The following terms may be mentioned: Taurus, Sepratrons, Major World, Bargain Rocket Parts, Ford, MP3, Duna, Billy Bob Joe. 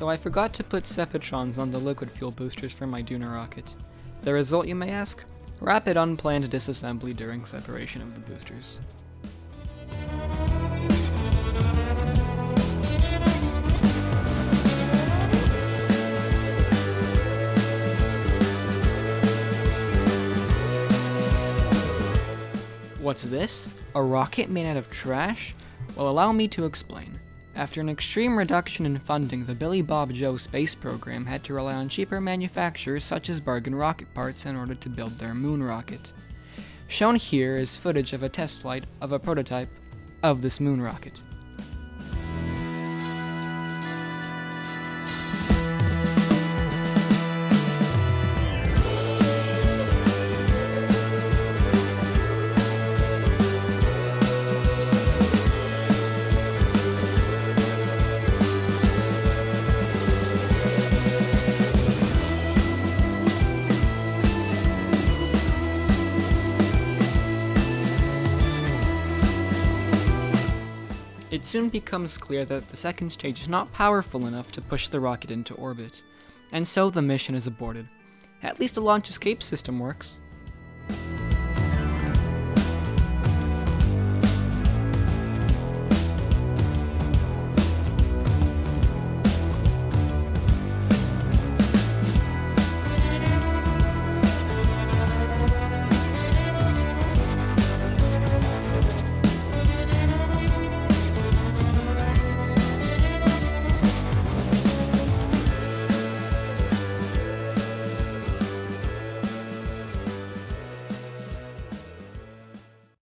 So I forgot to put Sepratrons on the liquid fuel boosters for my Duna rocket. The result, you may ask? Rapid unplanned disassembly during separation of the boosters. What's this? A rocket made out of trash? Well, allow me to explain. After an extreme reduction in funding, the Billy Bob Joe space program had to rely on cheaper manufacturers such as Bargain Rocket Parts in order to build their moon rocket. Shown here is footage of a test flight of a prototype of this moon rocket. It soon becomes clear that the second stage is not powerful enough to push the rocket into orbit, and so the mission is aborted. At least the launch escape system works.